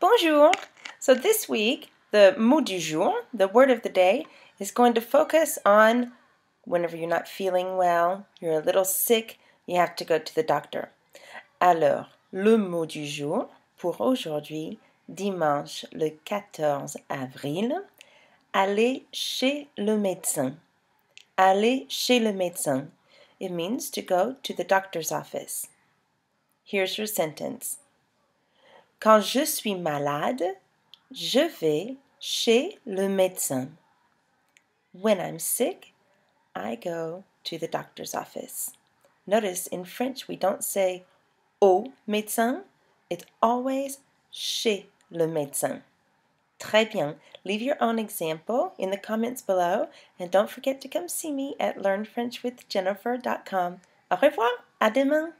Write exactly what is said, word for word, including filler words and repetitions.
Bonjour! So this week, the mot du jour, the word of the day, is going to focus on whenever you're not feeling well, you're a little sick, you have to go to the doctor. Alors, le mot du jour pour aujourd'hui, dimanche le quatorze avril, aller chez le médecin. Aller chez le médecin. It means to go to the doctor's office. Here's your sentence. Quand je suis malade, je vais chez le médecin. When I'm sick, I go to the doctor's office. Notice in French we don't say au médecin, it's always chez le médecin. Très bien. Leave your own example in the comments below and don't forget to come see me at Learn French with Jennifer dot com. Au revoir. À demain.